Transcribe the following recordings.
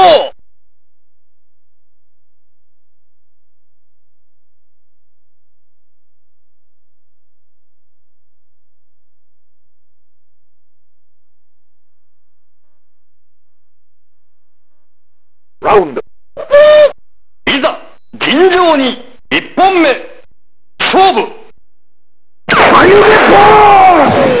よう。ラウンドいざ尋常に1本目勝負。眉毛ポーン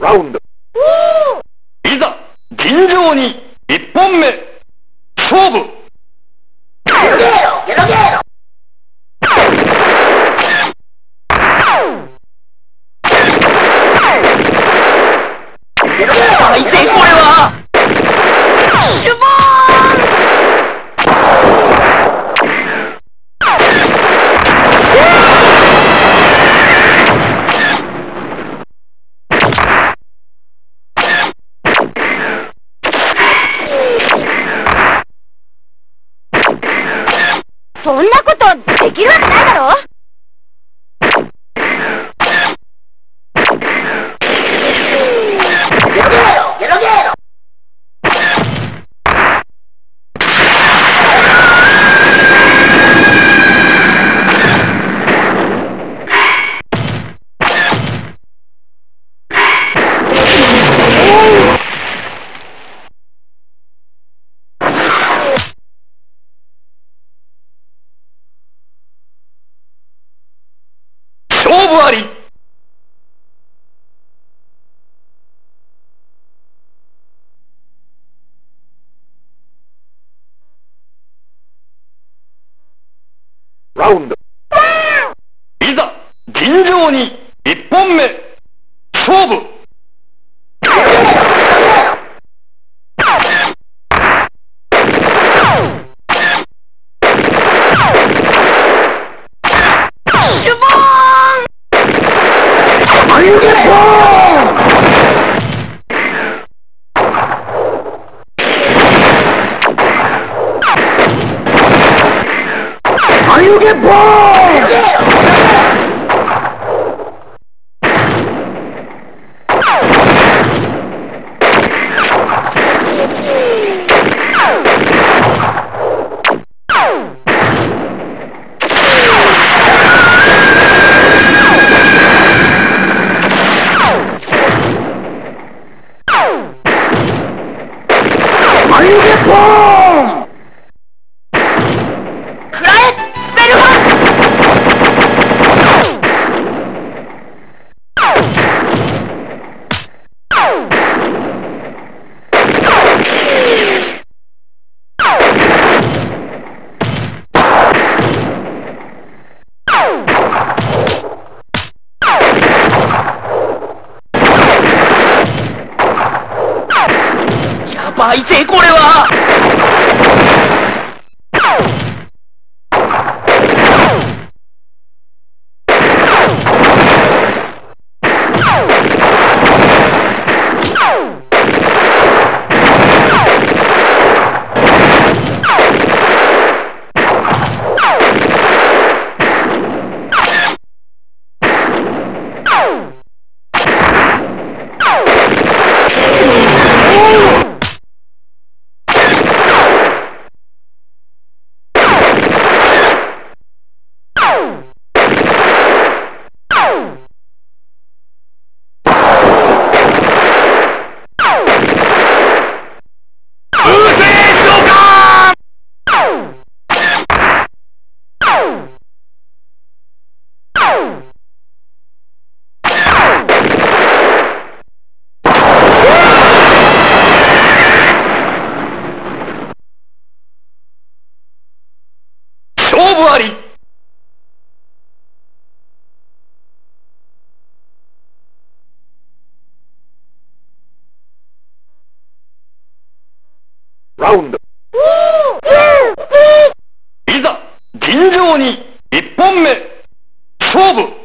ラウンドいざ尋常に1本目勝負。そんなことできるわけないだろ。ラウンドいざ尋常に1本目勝負。You get bored!あいてこれはラウンド。いざ尋常に1本目勝負。